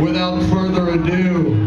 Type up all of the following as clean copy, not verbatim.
without further ado,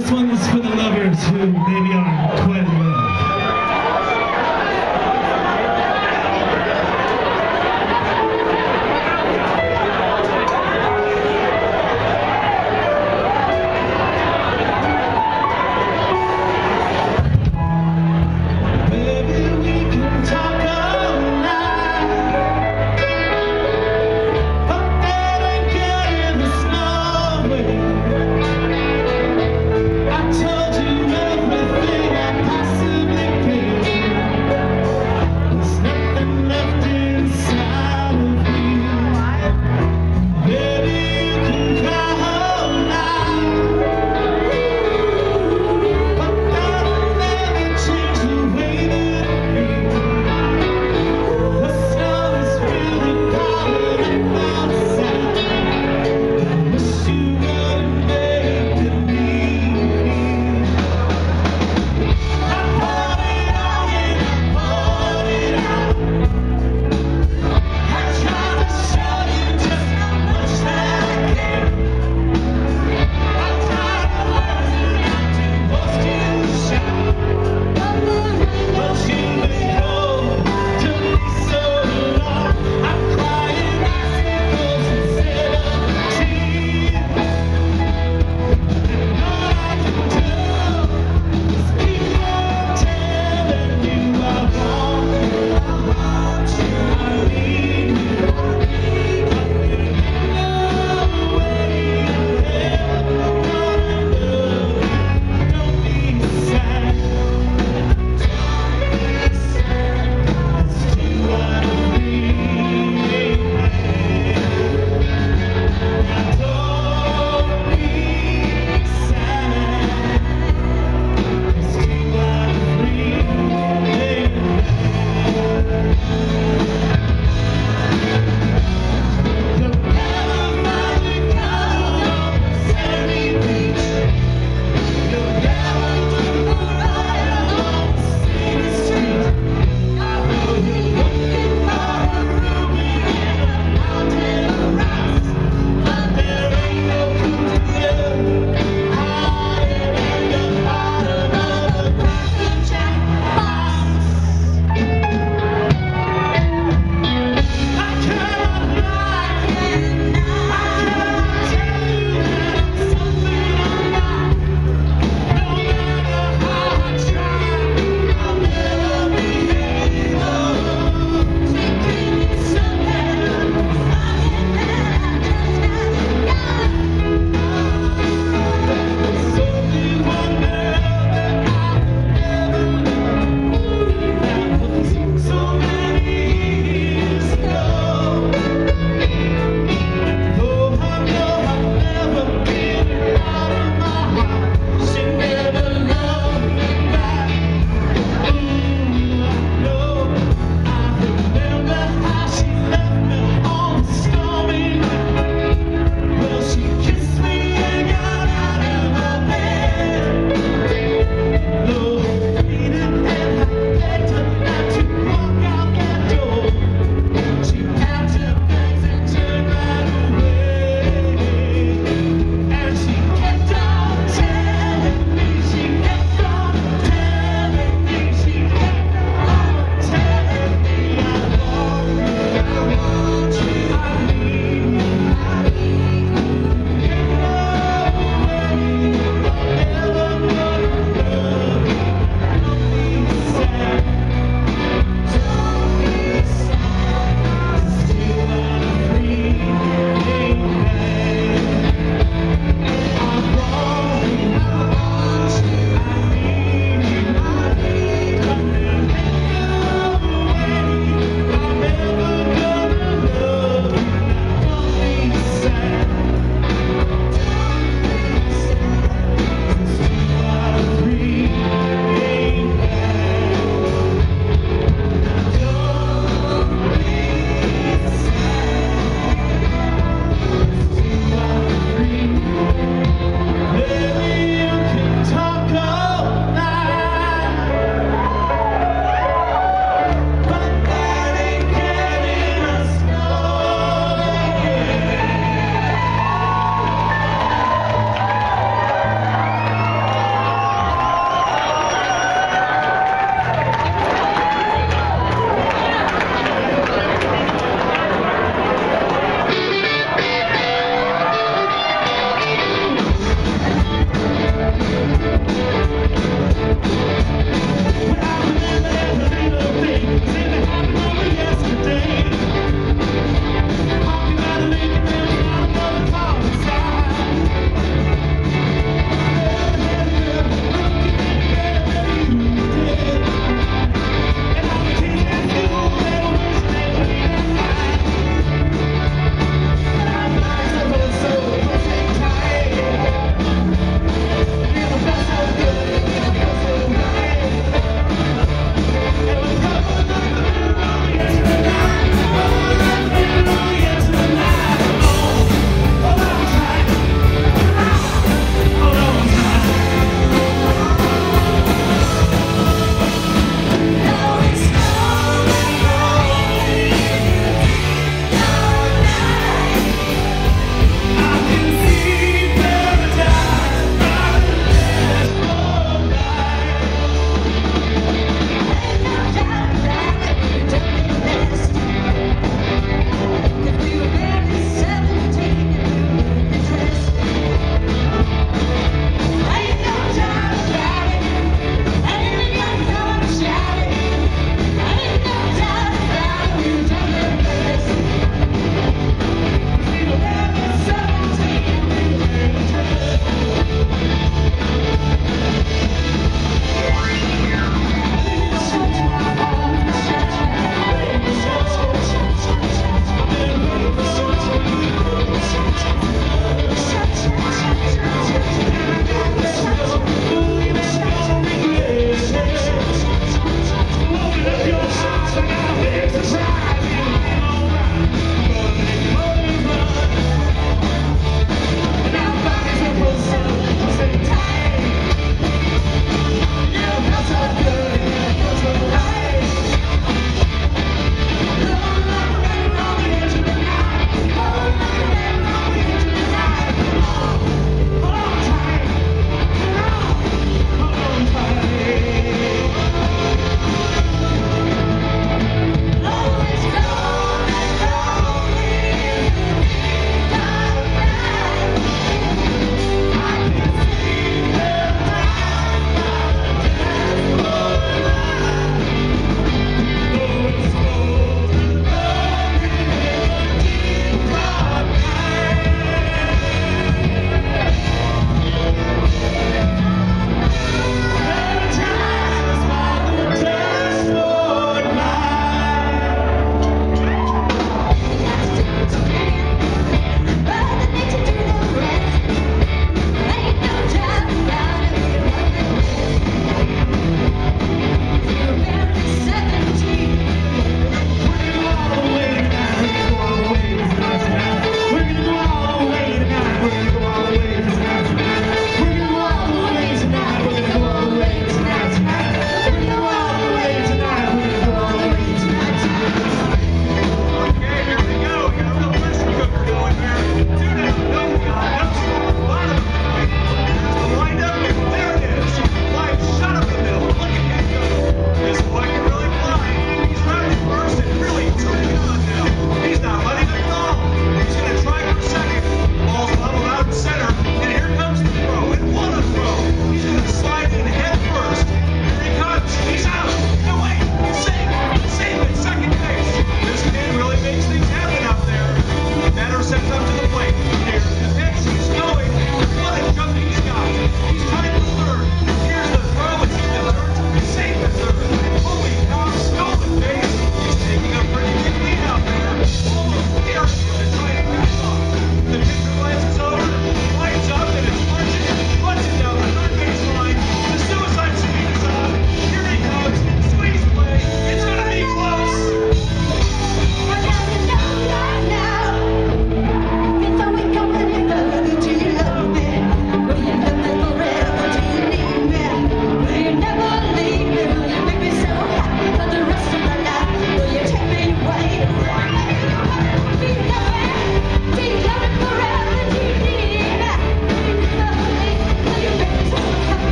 This one's for the lovers who maybe